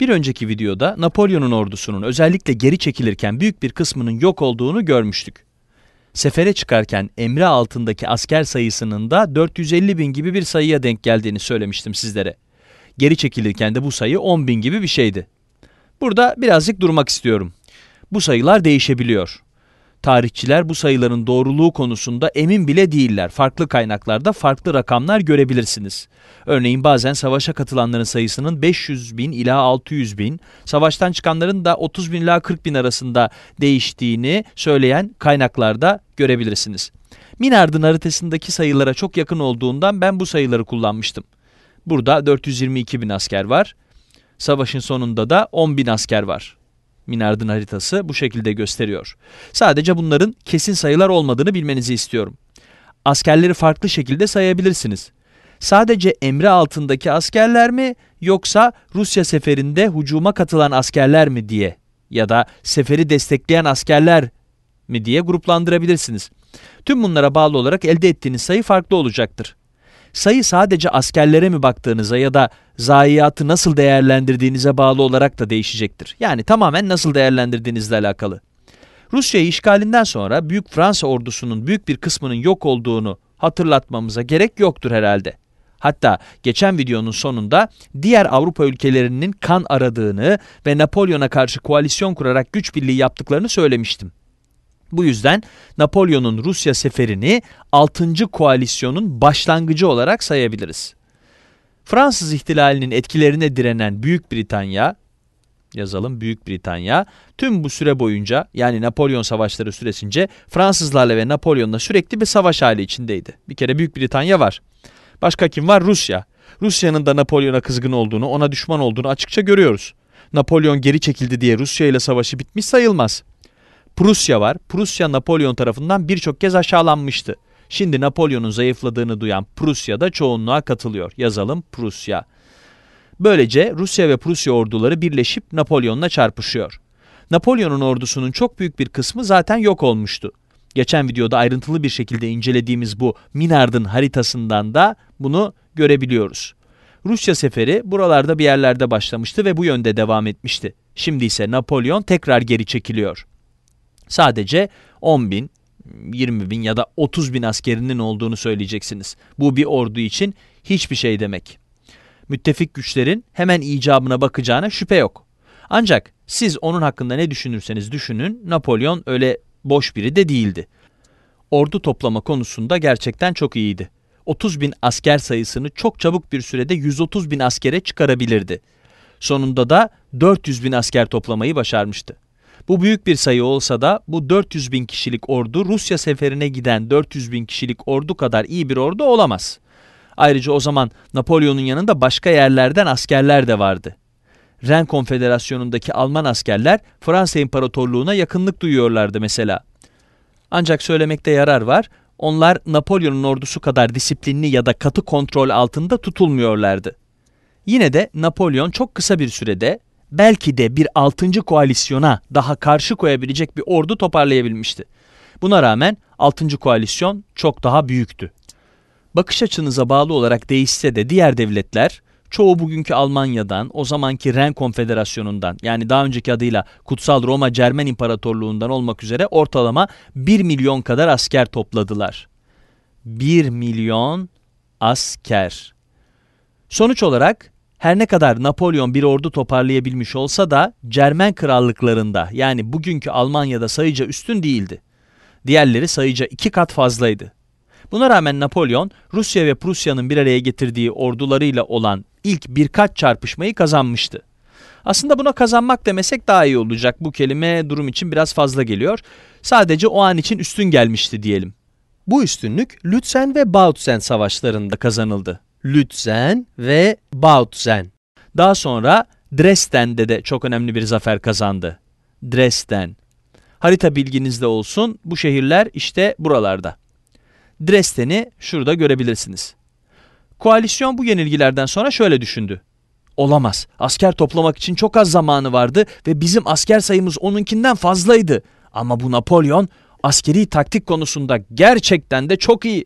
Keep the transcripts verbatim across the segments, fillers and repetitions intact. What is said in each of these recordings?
Bir önceki videoda Napolyon'un ordusunun özellikle geri çekilirken büyük bir kısmının yok olduğunu görmüştük. Sefere çıkarken emri altındaki asker sayısının da dört yüz elli bin gibi bir sayıya denk geldiğini söylemiştim sizlere. Geri çekilirken de bu sayı on bin gibi bir şeydi. Burada birazcık durmak istiyorum. Bu sayılar değişebiliyor. Tarihçiler bu sayıların doğruluğu konusunda emin bile değiller. Farklı kaynaklarda farklı rakamlar görebilirsiniz. Örneğin bazen savaşa katılanların sayısının beş yüz bin ila altı yüz bin, savaştan çıkanların da otuz bin ila kırk bin arasında değiştiğini söyleyen kaynaklarda görebilirsiniz. Minard'ın haritasındaki sayılara çok yakın olduğundan ben bu sayıları kullanmıştım. Burada dört yüz yirmi iki bin asker var. Savaşın sonunda da on bin asker var. Minard'ın haritası bu şekilde gösteriyor. Sadece bunların kesin sayılar olmadığını bilmenizi istiyorum. Askerleri farklı şekilde sayabilirsiniz. Sadece emri altındaki askerler mi, yoksa Rusya seferinde hücuma katılan askerler mi diye ya da seferi destekleyen askerler mi diye gruplandırabilirsiniz. Tüm bunlara bağlı olarak elde ettiğiniz sayı farklı olacaktır. Sayı sadece askerlere mi baktığınıza ya da zayiatı nasıl değerlendirdiğinize bağlı olarak da değişecektir. Yani tamamen nasıl değerlendirdiğinizle alakalı. Rusya'yı işgalinden sonra Büyük Fransa ordusunun büyük bir kısmının yok olduğunu hatırlatmamıza gerek yoktur herhalde. Hatta geçen videonun sonunda diğer Avrupa ülkelerinin kan aradığını ve Napolyon'a karşı koalisyon kurarak güç birliği yaptıklarını söylemiştim. Bu yüzden Napolyon'un Rusya seferini altıncı koalisyonun başlangıcı olarak sayabiliriz. Fransız ihtilalinin etkilerine direnen Büyük Britanya, yazalım Büyük Britanya, tüm bu süre boyunca yani Napolyon savaşları süresince Fransızlarla ve Napolyon'la sürekli bir savaş hali içindeydi. Bir kere Büyük Britanya var. Başka kim var? Rusya. Rusya'nın da Napolyon'a kızgın olduğunu, ona düşman olduğunu açıkça görüyoruz. Napolyon geri çekildi diye Rusya ile savaşı bitmiş sayılmaz. Prusya var. Prusya Napolyon tarafından birçok kez aşağılanmıştı. Şimdi Napolyon'un zayıfladığını duyan Prusya da çoğunluğa katılıyor. Yazalım Prusya. Böylece Rusya ve Prusya orduları birleşip Napolyon'la çarpışıyor. Napolyon'un ordusunun çok büyük bir kısmı zaten yok olmuştu. Geçen videoda ayrıntılı bir şekilde incelediğimiz bu Minard'ın haritasından da bunu görebiliyoruz. Rusya seferi buralarda bir yerlerde başlamıştı ve bu yönde devam etmişti. Şimdi ise Napolyon tekrar geri çekiliyor. Sadece on bin, yirmi bin ya da otuz bin askerinin olduğunu söyleyeceksiniz. Bu bir ordu için hiçbir şey demek. Müttefik güçlerin hemen icabına bakacağına şüphe yok. Ancak siz onun hakkında ne düşünürseniz düşünün, Napolyon öyle boş biri de değildi. Ordu toplama konusunda gerçekten çok iyiydi. otuz bin asker sayısını çok çabuk bir sürede yüz otuz bin askere çıkarabilirdi. Sonunda da dört yüz bin asker toplamayı başarmıştı. Bu büyük bir sayı olsa da bu dört yüz bin kişilik ordu Rusya seferine giden dört yüz bin kişilik ordu kadar iyi bir ordu olamaz. Ayrıca o zaman Napolyon'un yanında başka yerlerden askerler de vardı. Ren Konfederasyonu'ndaki Alman askerler Fransa İmparatorluğu'na yakınlık duyuyorlardı mesela. Ancak söylemekte yarar var, onlar Napolyon'un ordusu kadar disiplinli ya da katı kontrol altında tutulmuyorlardı. Yine de Napolyon çok kısa bir sürede, belki de bir altıncı koalisyona daha karşı koyabilecek bir ordu toparlayabilmişti. Buna rağmen altıncı koalisyon çok daha büyüktü. Bakış açınıza bağlı olarak değişse de diğer devletler, çoğu bugünkü Almanya'dan, o zamanki Ren Konfederasyonu'ndan, yani daha önceki adıyla Kutsal Roma Cermen İmparatorluğu'ndan olmak üzere ortalama bir milyon kadar asker topladılar. bir milyon asker. Sonuç olarak, her ne kadar Napolyon bir ordu toparlayabilmiş olsa da Cermen krallıklarında yani bugünkü Almanya'da sayıca üstün değildi. Diğerleri sayıca iki kat fazlaydı. Buna rağmen Napolyon Rusya ve Prusya'nın bir araya getirdiği ordularıyla olan ilk birkaç çarpışmayı kazanmıştı. Aslında buna kazanmak demesek daha iyi olacak. Bu kelime durum için biraz fazla geliyor. Sadece o an için üstün gelmişti diyelim. Bu üstünlük Lützen ve Bautzen savaşlarında kazanıldı. Lützen ve Bautzen. Daha sonra Dresden'de de çok önemli bir zafer kazandı. Dresden. Harita bilginizde olsun. Bu şehirler işte buralarda. Dresden'i şurada görebilirsiniz. Koalisyon bu yenilgilerden sonra şöyle düşündü. Olamaz. Asker toplamak için çok az zamanı vardı ve bizim asker sayımız onunkinden fazlaydı. Ama bu Napolyon askeri taktik konusunda gerçekten de çok iyi.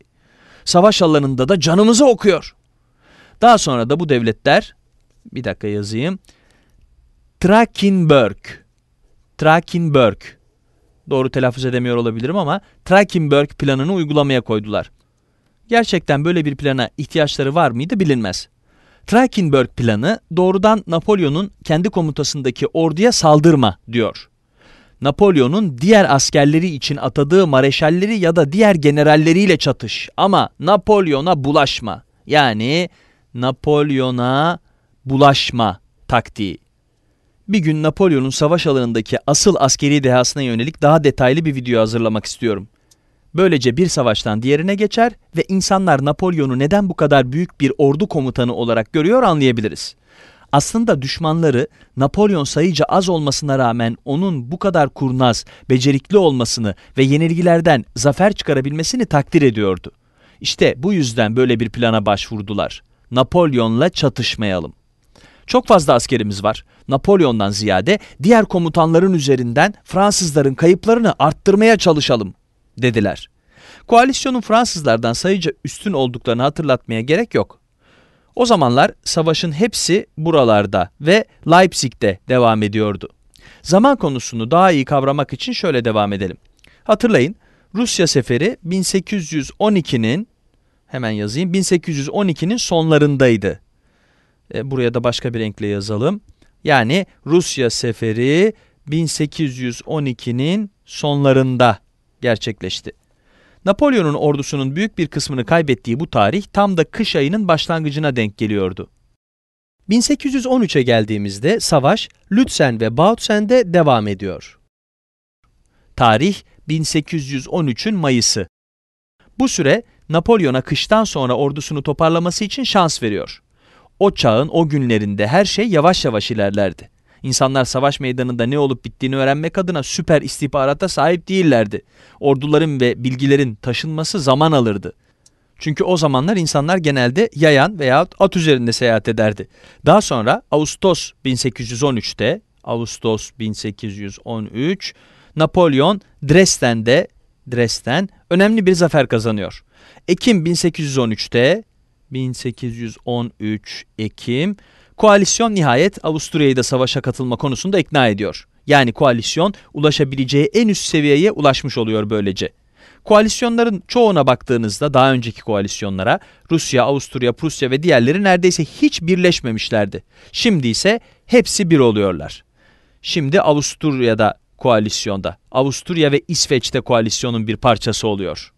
Savaş alanında da canımızı okuyor. Daha sonra da bu devletler, bir dakika yazayım, Trachenberg. Trachenberg. Doğru telaffuz edemiyor olabilirim ama Trachenberg planını uygulamaya koydular. Gerçekten böyle bir plana ihtiyaçları var mıydı bilinmez. Trachenberg planı doğrudan Napolyon'un kendi komutasındaki orduya saldırma diyor. Napolyon'un diğer askerleri için atadığı mareşalleri ya da diğer generalleriyle çatış ama Napolyon'a bulaşma. Yani Napolyon'a bulaşma taktiği. Bir gün Napolyon'un savaş alanındaki asıl askeri dehasına yönelik daha detaylı bir video hazırlamak istiyorum. Böylece bir savaştan diğerine geçer ve insanlar Napolyon'u neden bu kadar büyük bir ordu komutanı olarak görüyor anlayabiliriz. Aslında düşmanları Napolyon sayıca az olmasına rağmen onun bu kadar kurnaz, becerikli olmasını ve yenilgilerden zafer çıkarabilmesini takdir ediyordu. İşte bu yüzden böyle bir plana başvurdular. Napolyon'la çatışmayalım. Çok fazla askerimiz var. Napolyon'dan ziyade diğer komutanların üzerinden Fransızların kayıplarını arttırmaya çalışalım dediler. Koalisyonun Fransızlardan sayıca üstün olduklarını hatırlatmaya gerek yok. O zamanlar savaşın hepsi buralarda ve Leipzig'te devam ediyordu. Zaman konusunu daha iyi kavramak için şöyle devam edelim. Hatırlayın, Rusya seferi bin sekiz yüz on iki'nin hemen yazayım bin sekiz yüz on iki'nin sonlarındaydı. E, buraya da başka bir renkle yazalım. Yani Rusya seferi bin sekiz yüz on iki'nin sonlarında gerçekleşti. Napolyon'un ordusunun büyük bir kısmını kaybettiği bu tarih tam da kış ayının başlangıcına denk geliyordu. bin sekiz yüz on üç'e geldiğimizde savaş Lützen ve Bautzen'de devam ediyor. Tarih bin sekiz yüz on üç'ün Mayıs'ı. Bu süre Napolyon'a kıştan sonra ordusunu toparlaması için şans veriyor. O çağın o günlerinde her şey yavaş yavaş ilerlerdi. İnsanlar savaş meydanında ne olup bittiğini öğrenmek adına süper istihbarata sahip değillerdi. Orduların ve bilgilerin taşınması zaman alırdı. Çünkü o zamanlar insanlar genelde yayan veyahut at üzerinde seyahat ederdi. Daha sonra Ağustos bin sekiz yüz on üç'te, Ağustos bin sekiz yüz on üç, Napolyon Dresden'de, Dresden önemli bir zafer kazanıyor. Ekim bin sekiz yüz on üç'te, bin sekiz yüz on üç Ekim, koalisyon nihayet Avusturya'yı da savaşa katılma konusunda ikna ediyor. Yani koalisyon ulaşabileceği en üst seviyeye ulaşmış oluyor böylece. Koalisyonların çoğuna baktığınızda daha önceki koalisyonlara Rusya, Avusturya, Prusya ve diğerleri neredeyse hiç birleşmemişlerdi. Şimdi ise hepsi bir oluyorlar. Şimdi Avusturya'da koalisyonda, Avusturya ve İsveç'te koalisyonun bir parçası oluyor.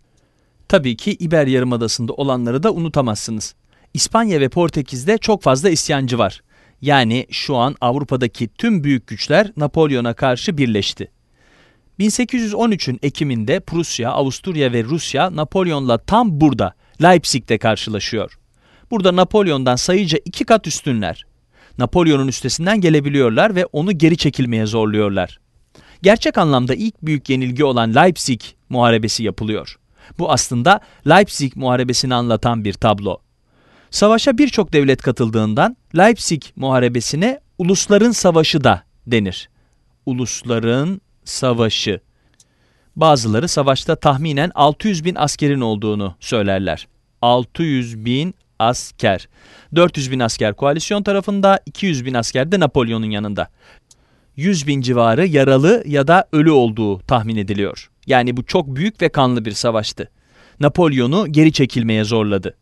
Tabii ki İber Yarımadası'nda olanları da unutamazsınız. İspanya ve Portekiz'de çok fazla isyancı var. Yani şu an Avrupa'daki tüm büyük güçler Napolyon'a karşı birleşti. bin sekiz yüz on üç'ün Ekim'inde Prusya, Avusturya ve Rusya Napolyon'la tam burada, Leipzig'te karşılaşıyor. Burada Napolyon'dan sayıca iki kat üstünler. Napolyon'un üstesinden gelebiliyorlar ve onu geri çekilmeye zorluyorlar. Gerçek anlamda ilk büyük yenilgi olan Leipzig Muharebesi yapılıyor. Bu aslında Leipzig Muharebesi'ni anlatan bir tablo. Savaşa birçok devlet katıldığından Leipzig Muharebesi'ne Ulusların Savaşı da denir. Ulusların Savaşı. Bazıları savaşta tahminen altı yüz bin askerin olduğunu söylerler. altı yüz bin asker. dört yüz bin asker koalisyon tarafında, iki yüz bin asker de Napolyon'un yanında. yüz bin civarı yaralı ya da ölü olduğu tahmin ediliyor. Yani bu çok büyük ve kanlı bir savaştı. Napolyon'u geri çekilmeye zorladı.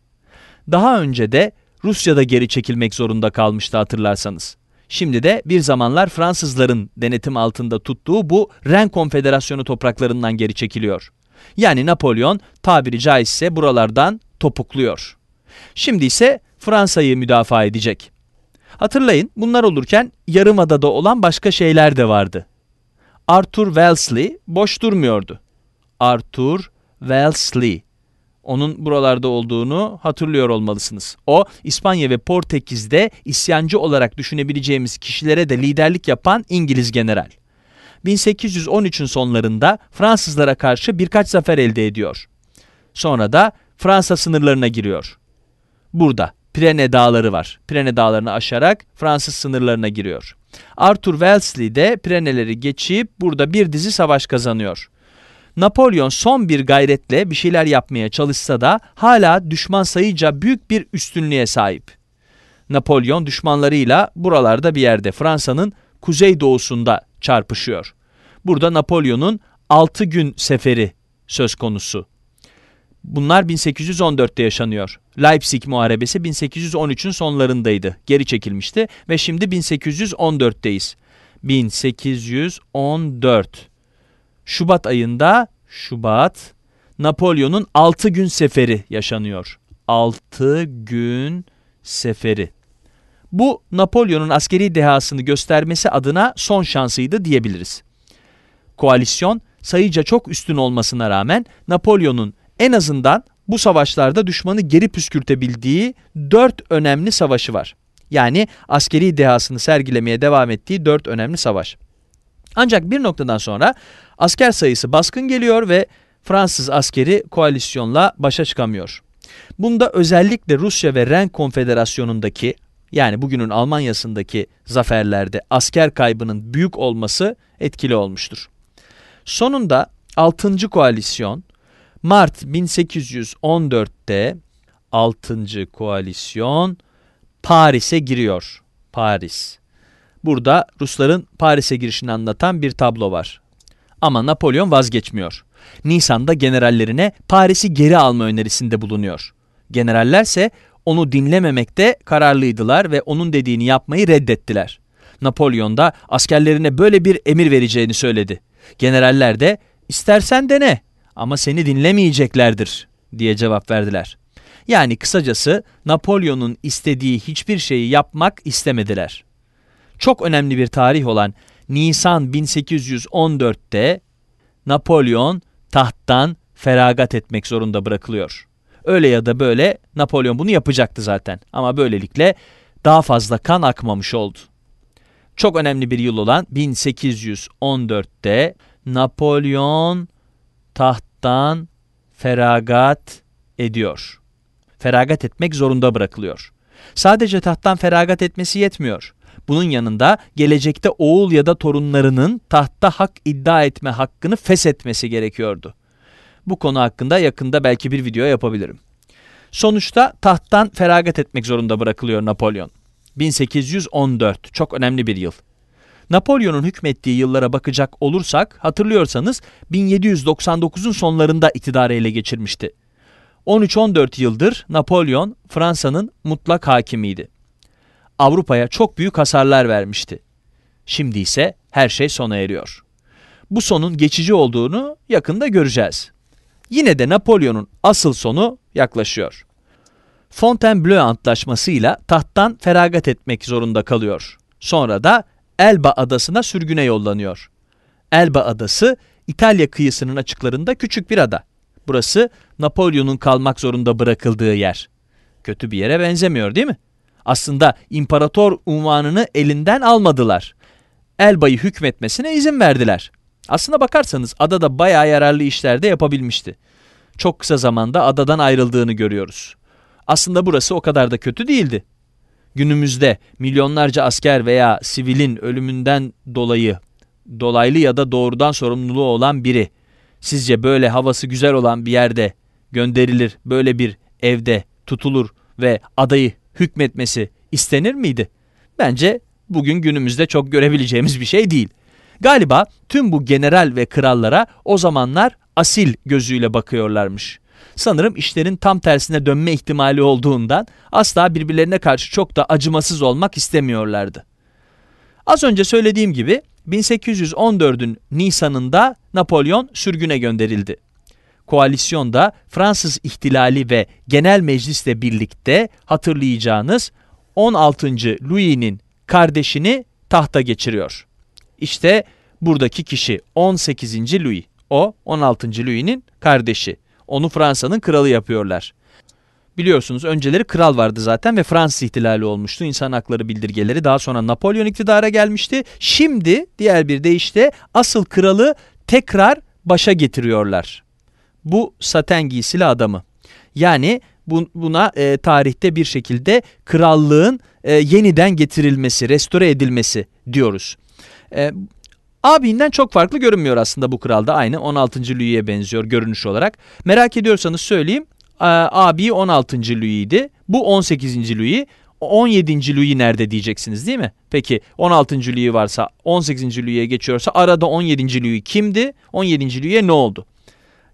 Daha önce de Rusya'da geri çekilmek zorunda kalmıştı hatırlarsanız. Şimdi de bir zamanlar Fransızların denetim altında tuttuğu bu Ren Konfederasyonu topraklarından geri çekiliyor. Yani Napolyon tabiri caizse buralardan topukluyor. Şimdi ise Fransa'yı müdafaa edecek. Hatırlayın, bunlar olurken yarımadada olan başka şeyler de vardı. Arthur Wellesley boş durmuyordu. Arthur Wellesley. Onun buralarda olduğunu hatırlıyor olmalısınız. O, İspanya ve Portekiz'de isyancı olarak düşünebileceğimiz kişilere de liderlik yapan İngiliz general. bin sekiz yüz on üç'ün sonlarında Fransızlara karşı birkaç zafer elde ediyor. Sonra da Fransa sınırlarına giriyor. Burada Pirine dağları var. Pirine dağlarını aşarak Fransız sınırlarına giriyor. Arthur Wellesley de Pirineleri geçip burada bir dizi savaş kazanıyor. Napolyon son bir gayretle bir şeyler yapmaya çalışsa da hala düşman sayıca büyük bir üstünlüğe sahip. Napolyon düşmanlarıyla buralarda bir yerde Fransa'nın kuzeydoğusunda çarpışıyor. Burada Napolyon'un altı gün seferi söz konusu. Bunlar bin sekiz yüz on dörtte yaşanıyor. Leipzig Muharebesi bin sekiz yüz on üçün sonlarındaydı. Geri çekilmişti ve şimdi bin sekiz yüz on dörtteyiz. bin sekiz yüz on dört. Şubat ayında, Şubat, Napolyon'un altı gün seferi yaşanıyor. altı gün seferi. Bu Napolyon'un askeri dehasını göstermesi adına son şansıydı diyebiliriz. Koalisyon sayıca çok üstün olmasına rağmen Napolyon'un en azından bu savaşlarda düşmanı geri püskürtebildiği dört önemli savaşı var. Yani askeri dehasını sergilemeye devam ettiği dört önemli savaş. Ancak bir noktadan sonra asker sayısı baskın geliyor ve Fransız askeri koalisyonla başa çıkamıyor. Bunda özellikle Rusya ve Ren Konfederasyonu'ndaki, yani bugünün Almanya'sındaki zaferlerde asker kaybının büyük olması etkili olmuştur. Sonunda altıncı koalisyon Mart bin sekiz yüz on dörtte altıncı koalisyon Paris'e giriyor. Paris. Burada Rusların Paris'e girişini anlatan bir tablo var. Ama Napolyon vazgeçmiyor. Nisan'da generallerine Paris'i geri alma önerisinde bulunuyor. Generallerse onu dinlememekte kararlıydılar ve onun dediğini yapmayı reddettiler. Napolyon da askerlerine böyle bir emir vereceğini söyledi. Generaller de "İstersen dene ama seni dinlemeyeceklerdir" diye cevap verdiler. Yani kısacası Napolyon'un istediği hiçbir şeyi yapmak istemediler. Çok önemli bir tarih olan Nisan bin sekiz yüz on dörtte Napolyon tahttan feragat etmek zorunda bırakılıyor. Öyle ya da böyle Napolyon bunu yapacaktı zaten ama böylelikle daha fazla kan akmamış oldu. Çok önemli bir yıl olan bin sekiz yüz on dörtte Napolyon tahttan feragat ediyor. Feragat etmek zorunda bırakılıyor. Sadece tahttan feragat etmesi yetmiyor. Bunun yanında gelecekte oğul ya da torunlarının tahtta hak iddia etme hakkını feshetmesi gerekiyordu. Bu konu hakkında yakında belki bir video yapabilirim. Sonuçta tahttan feragat etmek zorunda bırakılıyor Napolyon. bin sekiz yüz on dört çok önemli bir yıl. Napolyon'un hükmettiği yıllara bakacak olursak hatırlıyorsanız bin yedi yüz doksan dokuzun sonlarında iktidarı ele geçirmişti. on üç on dört yıldır Napolyon Fransa'nın mutlak hakimiydi. Avrupa'ya çok büyük hasarlar vermişti. Şimdi ise her şey sona eriyor. Bu sonun geçici olduğunu yakında göreceğiz. Yine de Napolyon'un asıl sonu yaklaşıyor. Fontainebleau antlaşmasıyla tahttan feragat etmek zorunda kalıyor. Sonra da Elba Adası'na sürgüne yollanıyor. Elba Adası, İtalya kıyısının açıklarında küçük bir ada. Burası Napolyon'un kalmak zorunda bırakıldığı yer. Kötü bir yere benzemiyor değil mi? Aslında imparator unvanını elinden almadılar. Elba'yı hükmetmesine izin verdiler. Aslına bakarsanız adada bayağı yararlı işler de yapabilmişti. Çok kısa zamanda adadan ayrıldığını görüyoruz. Aslında burası o kadar da kötü değildi. Günümüzde milyonlarca asker veya sivilin ölümünden dolayı dolaylı ya da doğrudan sorumluluğu olan biri sizce böyle havası güzel olan bir yerde gönderilir, böyle bir evde tutulur ve adayı hükmetmesi istenir miydi? Bence bugün günümüzde çok görebileceğimiz bir şey değil. Galiba tüm bu general ve krallara o zamanlar asil gözüyle bakıyorlarmış. Sanırım işlerin tam tersine dönme ihtimali olduğundan asla birbirlerine karşı çok da acımasız olmak istemiyorlardı. Az önce söylediğim gibi bin sekiz yüz on dördün Nisan'ında Napolyon sürgüne gönderildi. Koalisyon da Fransız ihtilali ve genel meclisle birlikte hatırlayacağınız on altıncı Louis'nin kardeşini tahta geçiriyor. İşte buradaki kişi on sekizinci Louis. O on altıncı Louis'nin kardeşi. Onu Fransa'nın kralı yapıyorlar. Biliyorsunuz önceleri kral vardı zaten ve Fransız ihtilali olmuştu. İnsan hakları bildirgeleri, daha sonra Napolyon iktidara gelmişti. Şimdi diğer bir deyişle asıl kralı tekrar başa getiriyorlar. Bu saten giysili adamı. Yani bu, buna e, tarihte bir şekilde krallığın e, yeniden getirilmesi, restore edilmesi diyoruz. E, Abinden çok farklı görünmüyor aslında bu kral da. Aynı on altıncı Louis'e benziyor görünüş olarak. Merak ediyorsanız söyleyeyim. Abi on altıncı Louis'ydi. Bu on sekizinci Louis. on yedinci. Louis nerede diyeceksiniz değil mi? Peki on altıncı. Louis varsa, on sekizinci. Louis'e geçiyorsa arada on yedinci. Louis kimdi? on yedinci. Louis'e ne oldu?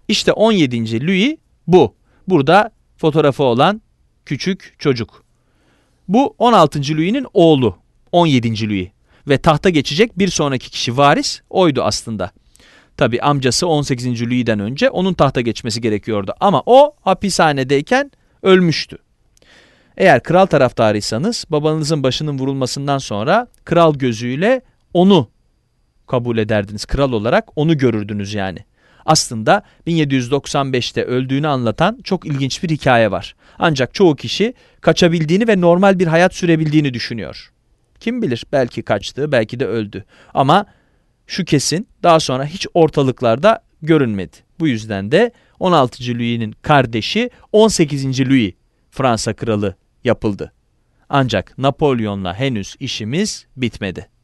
İşte on yedinci. Louis bu. Burada fotoğrafı olan küçük çocuk. Bu on altıncı. Louis'nin oğlu on yedinci. Louis ve tahta geçecek bir sonraki kişi varis oydu aslında. Tabi amcası on sekizinci. Louis'den önce onun tahta geçmesi gerekiyordu ama o hapishanedeyken ölmüştü. Eğer kral taraftarıysanız babanızın başının vurulmasından sonra kral gözüyle onu kabul ederdiniz. Kral olarak onu görürdünüz yani. Aslında bin yedi yüz doksan beş'te öldüğünü anlatan çok ilginç bir hikaye var. Ancak çoğu kişi kaçabildiğini ve normal bir hayat sürebildiğini düşünüyor. Kim bilir, belki kaçtı, belki de öldü. Ama şu kesin, daha sonra hiç ortalıklarda görünmedi. Bu yüzden de on altıncı. Louis'nin kardeşi on sekizinci. Louis Fransa kralı yapıldı. Ancak Napolyon'la henüz işimiz bitmedi.